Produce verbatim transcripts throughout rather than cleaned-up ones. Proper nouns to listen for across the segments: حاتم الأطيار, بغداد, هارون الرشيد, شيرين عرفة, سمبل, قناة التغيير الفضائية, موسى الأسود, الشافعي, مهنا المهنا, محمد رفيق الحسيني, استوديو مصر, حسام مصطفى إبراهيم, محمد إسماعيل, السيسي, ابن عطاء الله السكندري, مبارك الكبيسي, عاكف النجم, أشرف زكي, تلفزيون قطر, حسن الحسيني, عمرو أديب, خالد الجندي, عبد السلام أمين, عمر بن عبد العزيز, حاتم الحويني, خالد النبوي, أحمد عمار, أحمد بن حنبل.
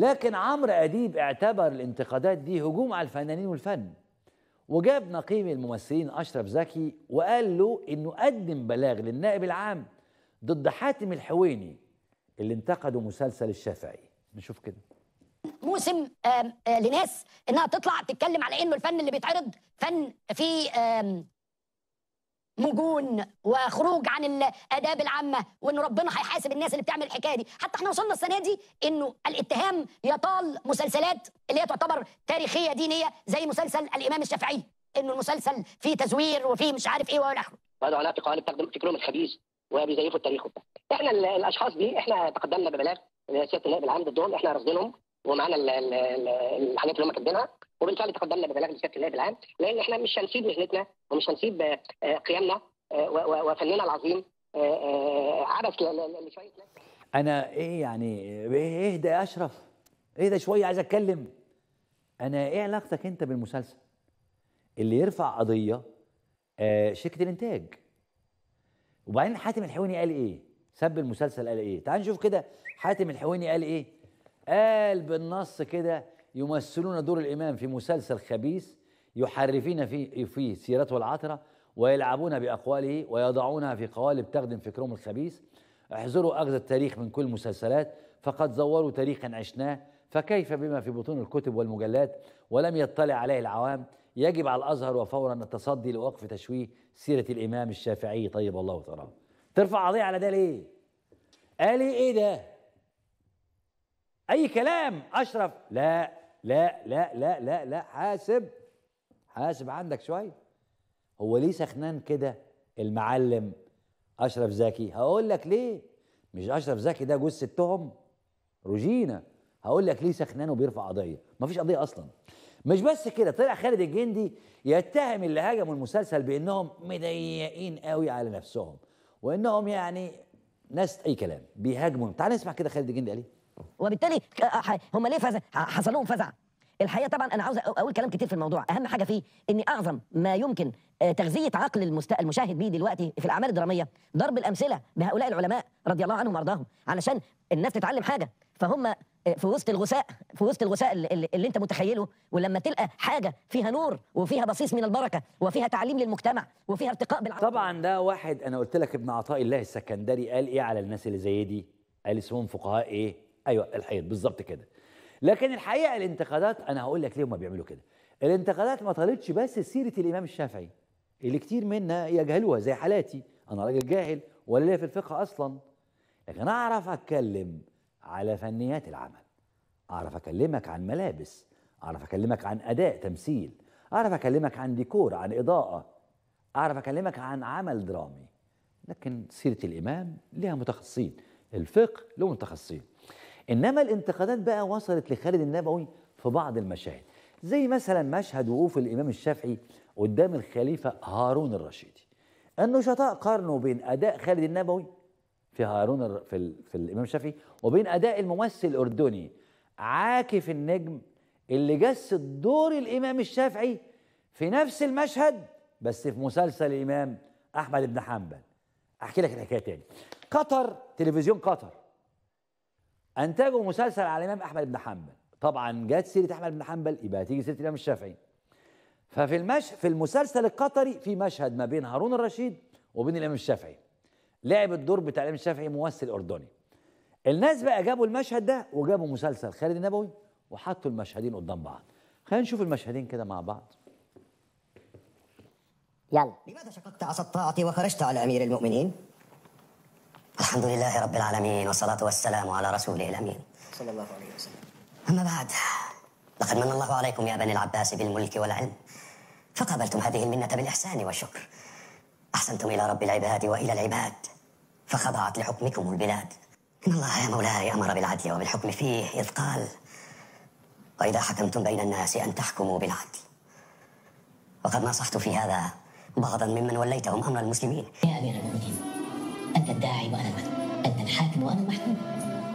لكن عمرو أديب اعتبر الانتقادات دي هجوم على الفنانين والفن، وجاب نقيب الممثلين أشرف زكي وقال له إنه قدم بلاغ للنائب العام ضد حاتم الحويني اللي انتقدوا مسلسل الشافعي. نشوف كده موسم لناس إنها تطلع تتكلم على إنه الفن اللي بيتعرض فن فيه مجون وخروج عن الاداب العامه، وان ربنا هيحاسب الناس اللي بتعمل الحكايه دي. حتى احنا وصلنا السنه دي انه الاتهام يطال مسلسلات اللي هي تعتبر تاريخيه دينيه زي مسلسل الامام الشافعي، انه المسلسل فيه تزوير وفيه مش عارف ايه والى اخره. وادعوا لها بقوانين بتخدم فكرهم الخبيث وبيزيفوا التاريخ وبتاع. احنا الاشخاص دي احنا تقدمنا ببلاغ لسياده النائب العام ضدهم، احنا رصدينهم ومعانا الحاجات اللي هم كاتبينها، وبالفعل تقدمنا ببلاغ لسياده النائب العام، لان احنا مش هنسيب مهنتنا ومش هنسيب قيمنا وفننا العظيم عبث لشويه ناس. انا ايه يعني، اهدى يا اشرف، اهدى شويه، عايز اتكلم. انا ايه علاقتك انت بالمسلسل اللي يرفع قضيه شركه الانتاج؟ وبعدين حاتم الحويني قال ايه؟ سب المسلسل، قال ايه؟ تعال نشوف كده حاتم الحويني قال ايه؟ قال بالنص كده: يمثلون دور الإمام في مسلسل خبيث يحرفين فيه, فيه سيرته العطرة ويلعبون بأقواله ويضعونها في قوالب تخدم فكرهم الخبيث. احذروا أخذ التاريخ من كل المسلسلات، فقد زوروا تاريخا عشناه، فكيف بما في بطون الكتب والمجلات ولم يطلع عليه العوام. يجب على الأزهر وفورا التصدي لوقف تشويه سيرة الإمام الشافعي طيب الله تعالى. ترفع قضية على ده ليه؟ قال إيه ده؟ أي كلام أشرف. لا لا لا لا لا لا، حاسب حاسب عندك شوية. هو ليه سخنان كده المعلم أشرف زكي؟ هقول لك ليه. مش أشرف زكي ده جوز ستهم روجينا. هقول لك ليه سخنان وبيرفع قضية، مفيش قضية أصلا. مش بس كده، طلع خالد الجندي يتهم اللي هاجموا المسلسل بأنهم مضيقين قوي على نفسهم وأنهم يعني ناس أي كلام بيهاجموا. تعال نسمع كده خالد الجندي قال إيه. وبالتالي هم ليه فزع حصل لهم فزع. الحقيقه طبعا انا عاوز اقول كلام كتير في الموضوع، اهم حاجه فيه ان اعظم ما يمكن تغذيه عقل المشاهد بيه دلوقتي في الاعمال الدراميه ضرب الامثله بهؤلاء العلماء رضي الله عنهم وارضاهم، علشان الناس تتعلم حاجه. فهم في وسط الغثاء، في وسط الغثاء اللي, اللي انت متخيله، ولما تلقى حاجه فيها نور وفيها بصيص من البركه وفيها تعليم للمجتمع وفيها ارتقاء بالعقل. طبعا ده واحد، انا قلت لك ابن عطاء الله السكندري قال ايه على الناس اللي زي دي؟ قال اسمهم فقهاء ايه؟ ايوه الحقيقة بالظبط كده. لكن الحقيقه الانتقادات، انا هقول لك ليه هم بيعملوا كده. الانتقادات ما طالتش بس سيره الامام الشافعي اللي كتير منا يجهلوها زي حالاتي، انا راجل جاهل ولا ليا في الفقه اصلا، لكن انا اعرف اتكلم على فنيات العمل، اعرف اكلمك عن ملابس، اعرف اكلمك عن اداء تمثيل، اعرف اكلمك عن ديكور، عن اضاءه، اعرف اكلمك عن عمل درامي. لكن سيره الامام ليها متخصصين، الفقه له متخصصين. إنما الانتقادات بقى وصلت لخالد النبوي في بعض المشاهد، زي مثلا مشهد وقوف الإمام الشافعي قدام الخليفة هارون الرشيد. النشطاء قارنوا بين أداء خالد النبوي في هارون الر... في, ال... في الإمام الشافعي وبين أداء الممثل الأردني عاكف النجم اللي جسد دور الإمام الشافعي في نفس المشهد بس في مسلسل الإمام أحمد بن حنبل. أحكي لك الحكاية تاني. قطر، تلفزيون قطر، انتجوا مسلسل على الامام احمد بن حنبل. طبعا جت سيره احمد بن حنبل يبقى هتيجي سيره الامام الشافعي. ففي المش... في المسلسل القطري في مشهد ما بين هارون الرشيد وبين الامام الشافعي، لعب الدور بتاع الامام الشافعي ممثل اردني. الناس بقى جابوا المشهد ده وجابوا مسلسل خالد النبوي وحطوا المشهدين قدام بعض. خلينا نشوف المشهدين كده مع بعض. يلا. لماذا شققت عصا طاعتي وخرجت على امير المؤمنين؟ الحمد لله رب العالمين، والصلاة والسلام على رسوله الأمين صلى الله عليه وسلم. أما بعد، لقد من الله عليكم يا بني العباس بالملك والعلم، فقابلتم هذه المنة بالإحسان والشكر. أحسنتم إلى رب العباد وإلى العباد، فخضعت لحكمكم البلاد. إن الله يا مولاي أمر بالعدل وبالحكم فيه، إذ قال: وإذا حكمتم بين الناس أن تحكموا بالعدل. وقد نصحت في هذا بعضا ممن وليتهم أمر المسلمين. يا أمير المؤمنين، أنت الداعي وأنا المدعو، أنت الحاكم وأنا المحكوم،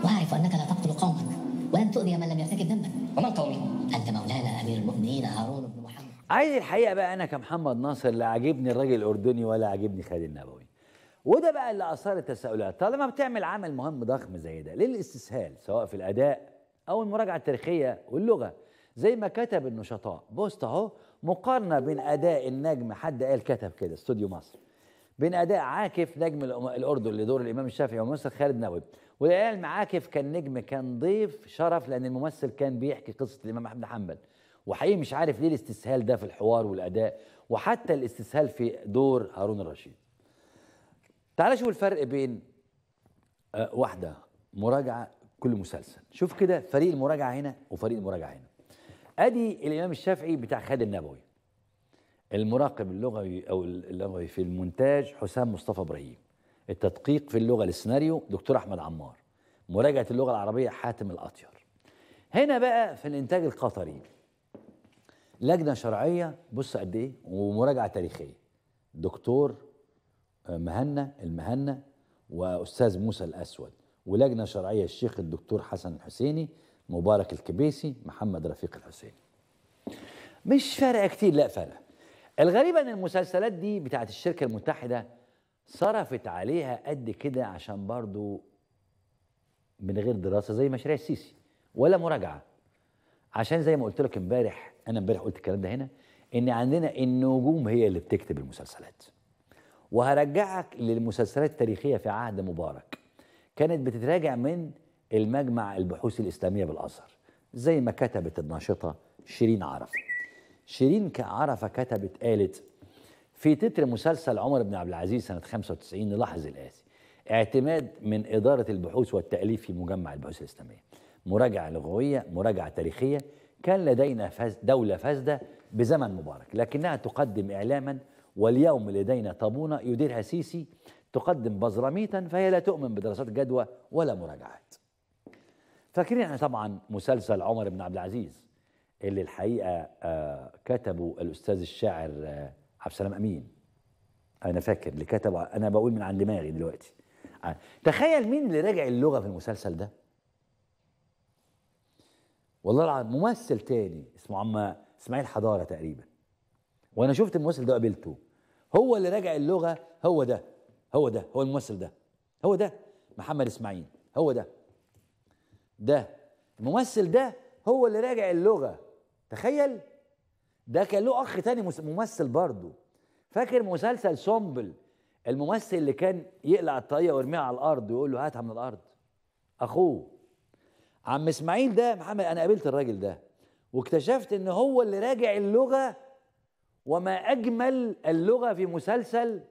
وأعرف أنك لا تقتل قومك ولن تؤذي من لم يرتكب ذنبا، ومن قومي؟ أنت مولانا أمير المؤمنين هارون بن محمد. عايز الحقيقة بقى أنا كمحمد ناصر لا عاجبني الراجل الأردني ولا عاجبني خالد النبوي، وده بقى اللي أثار التساؤلات. طالما بتعمل عمل مهم ضخم زي ده ليه الاستسهال سواء في الأداء أو المراجعة التاريخية واللغة، زي ما كتب النشطاء. بوست أهو مقارنة بين أداء النجم، حد قال كتب كده استوديو مصر، بين أداء عاكف نجم الأردن لدور الإمام الشافعي والممثل خالد النبوي، والعلم عاكف كان نجم، كان ضيف شرف لأن الممثل كان بيحكي قصة الإمام أحمد بن حنبل. وحقيقي مش عارف ليه الاستسهال ده في الحوار والأداء، وحتى الاستسهال في دور هارون الرشيد. تعال شوف الفرق بين واحدة مراجعة كل مسلسل. شوف كده فريق المراجعة هنا وفريق المراجعة هنا. أدي الإمام الشافعي بتاع خالد النبوي، المراقب اللغوي أو اللغوي في المونتاج حسام مصطفى إبراهيم، التدقيق في اللغة للسيناريو دكتور أحمد عمار، مراجعة اللغة العربية حاتم الأطيار. هنا بقى في الإنتاج القطري لجنة شرعية، بص قد إيه، ومراجعة تاريخية دكتور مهنا المهنا وأستاذ موسى الأسود، ولجنة شرعية الشيخ الدكتور حسن الحسيني، مبارك الكبيسي، محمد رفيق الحسيني. مش فارقة كتير، لا فارقة. الغريب ان المسلسلات دي بتاعت الشركة المتحدة صرفت عليها قد كده عشان برضو من غير دراسة، زي مشاريع السيسي ولا مراجعة. عشان زي ما قلت لك امبارح، انا امبارح قلت الكلام ده هنا، ان عندنا النجوم هي اللي بتكتب المسلسلات. وهرجعك للمسلسلات التاريخية في عهد مبارك كانت بتتراجع من المجمع البحوث الإسلامية بالأزهر، زي ما كتبت الناشطة شيرين عرفة. شيرين عرفة كتبت، قالت في تتر مسلسل عمر بن عبد العزيز سنة خمسة وتسعين، نلاحظ الآتي: اعتماد من إدارة البحوث والتأليف في مجمع البحوث الإسلامية، مراجعة لغوية، مراجعة تاريخية. كان لدينا فاز دولة فاسدة بزمن مبارك لكنها تقدم إعلاما، واليوم لدينا طابونة يديرها سيسي تقدم بزراميتا، فهي لا تؤمن بدراسات جدوى ولا مراجعات. فاكرين احنا طبعا مسلسل عمر بن عبد العزيز اللي الحقيقه آه كتبه الاستاذ الشاعر آه عبد السلام أمين، انا فاكر اللي كتبه، انا بقول من عن دماغي دلوقتي. آه. تخيل مين اللي راجع اللغه في المسلسل ده؟ والله العظيم ممثل تاني اسمه عم اسماعيل حضاره تقريبا، وانا شفت الممثل ده قابلته، هو اللي راجع اللغه، هو ده هو ده هو الممثل ده، هو ده محمد إسماعيل، هو ده ده الممثل ده هو اللي راجع اللغة. تخيل، ده كان له أخ تاني ممثل برضه. فاكر مسلسل سمبل، الممثل اللي كان يقلع الطاقية ويرميها على الأرض ويقول له هاتها من الأرض، أخوه عم إسماعيل ده محمد. أنا قابلت الراجل ده واكتشفت إن هو اللي راجع اللغة، وما أجمل اللغة في مسلسل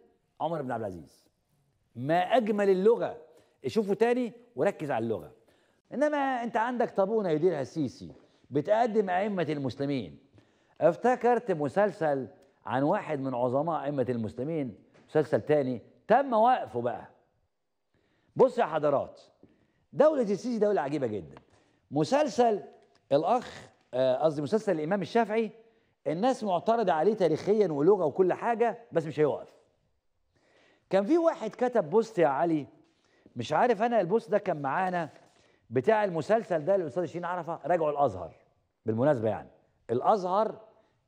عمر بن عبد العزيز، ما أجمل اللغة. شوفوا تاني وركز على اللغة. إنما أنت عندك طابونة يديرها السيسي بتقدم أئمة المسلمين. افتكرت مسلسل عن واحد من عظماء أئمة المسلمين، مسلسل تاني تم وقفه بقى. بص يا حضرات، دولة السيسي دولة عجيبة جدا. مسلسل الأخ قصدي آه مسلسل الإمام الشافعي، الناس معترضة عليه تاريخيا ولغة وكل حاجة، بس مش هيوقف. كان في واحد كتب بوست يا علي، مش عارف أنا البوست ده كان معانا، بتاع المسلسل ده للاستاذ شيرين عرفه، راجعوا الازهر بالمناسبه، يعني الازهر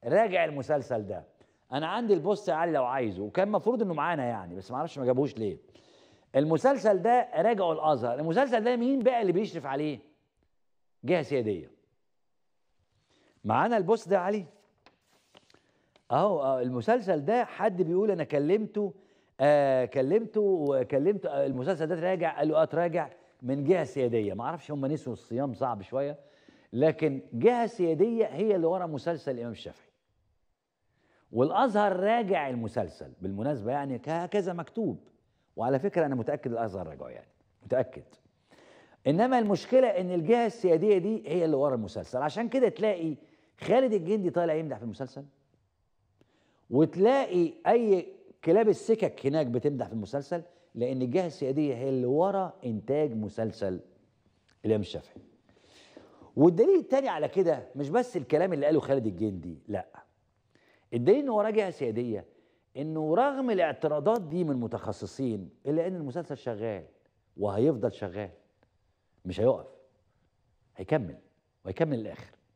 راجع المسلسل ده. انا عندي البوست يا علي لو عايزه، وكان المفروض انه معانا يعني، بس ما اعرفش ما جابوش ليه. المسلسل ده راجعوا الازهر، المسلسل ده مين بقى اللي بيشرف عليه؟ جهه سياديه. معانا البوست ده يا علي اهو. المسلسل ده حد بيقول انا كلمته آه كلمته وكلمته آه المسلسل ده تراجع، قال له اه تراجع من جهة سيادية. ما اعرفش هم نسوا الصيام صعب شوية، لكن جهة سيادية هي اللي ورا مسلسل الإمام الشافعي، والأزهر راجع المسلسل بالمناسبة، يعني هكذا مكتوب. وعلى فكرة أنا متأكد الأزهر راجعه، يعني متأكد. إنما المشكلة إن الجهة السيادية دي هي اللي ورا المسلسل. عشان كده تلاقي خالد الجندي طالع يمدح في المسلسل، وتلاقي أي كلاب السكك هناك بتمدح في المسلسل، لأن الجهة السيادية هي اللي ورا إنتاج مسلسل الإمام الشافعي. والدليل التاني على كده مش بس الكلام اللي قاله خالد الجندي، لأ، الدليل إنه وراه جهة سيادية، إنه رغم الاعتراضات دي من متخصصين إلا إن المسلسل شغال وهيفضل شغال، مش هيقف، هيكمل وهيكمل للآخر.